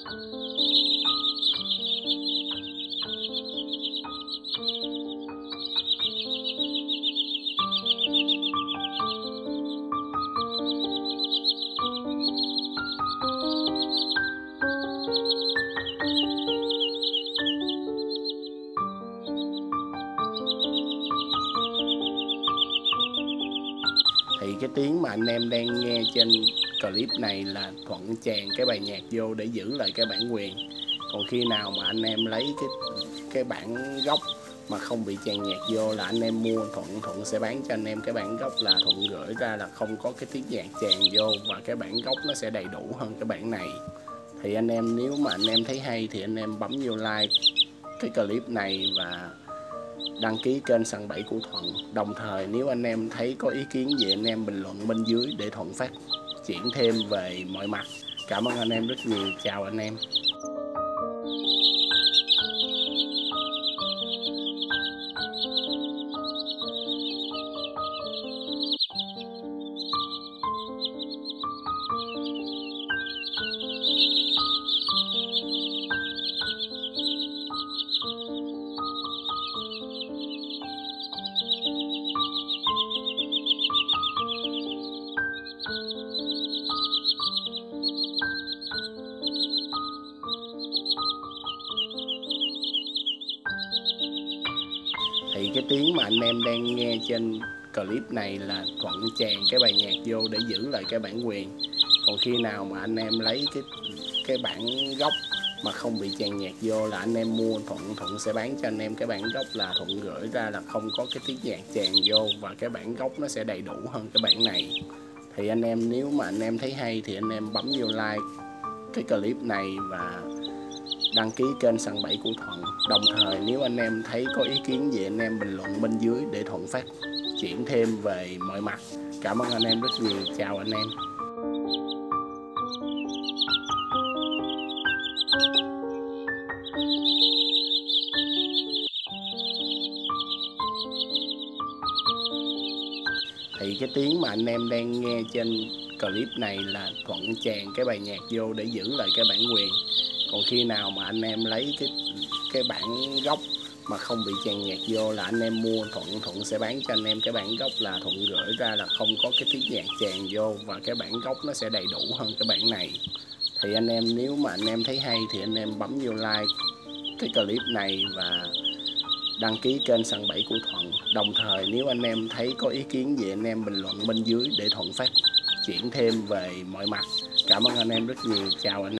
Thì cái tiếng mà anh em đang nghe trên clip này là Thuận chèn cái bài nhạc vô để giữ lại cái bản quyền. Còn khi nào mà anh em lấy cái bản gốc mà không bị chèn nhạc vô là anh em mua Thuận sẽ bán cho anh em cái bản gốc, là Thuận gửi ra là không có cái tiếng nhạc chèn vô, và cái bản gốc nó sẽ đầy đủ hơn cái bản này. Thì anh em nếu mà anh em thấy hay thì anh em bấm vô like cái clip này và đăng ký kênh Săn Bảy của Thuận. Đồng thời nếu anh em thấy có ý kiến gì anh em bình luận bên dưới để Thuận phát triển thêm về mọi mặt. Cảm ơn anh em rất nhiều. Chào anh em. Thì cái tiếng mà anh em đang nghe trên clip này là Thuận chèn cái bài nhạc vô để giữ lại cái bản quyền. Còn khi nào mà anh em lấy cái bản gốc mà không bị chèn nhạc vô là anh em mua Thuận sẽ bán cho anh em cái bản gốc, là Thuận gửi ra là không có cái tiếng nhạc chèn vô, và cái bản gốc nó sẽ đầy đủ hơn cái bản này. Thì anh em nếu mà anh em thấy hay thì anh em bấm vô like cái clip này và đăng ký kênh Săn Bảy của Thuận. Đồng thời nếu anh em thấy có ý kiến gì anh em bình luận bên dưới để Thuận phát triển thêm về mọi mặt. Cảm ơn anh em rất nhiều. Chào anh em. Thì cái tiếng mà anh em đang nghe trên clip này là Thuận chèn cái bài nhạc vô để giữ lại cái bản quyền. Còn khi nào mà anh em lấy cái bản gốc mà không bị chèn nhạc vô là anh em mua Thuận sẽ bán cho anh em cái bản gốc, là Thuận gửi ra là không có cái tiếng nhạc chèn vô, và cái bản gốc nó sẽ đầy đủ hơn cái bản này. Thì anh em nếu mà anh em thấy hay thì anh em bấm vô like cái clip này và đăng ký kênh Săn Bảy của Thuận. Đồng thời nếu anh em thấy có ý kiến gì anh em bình luận bên dưới để Thuận phát triển thêm về mọi mặt. Cảm ơn anh em rất nhiều. Chào anh em.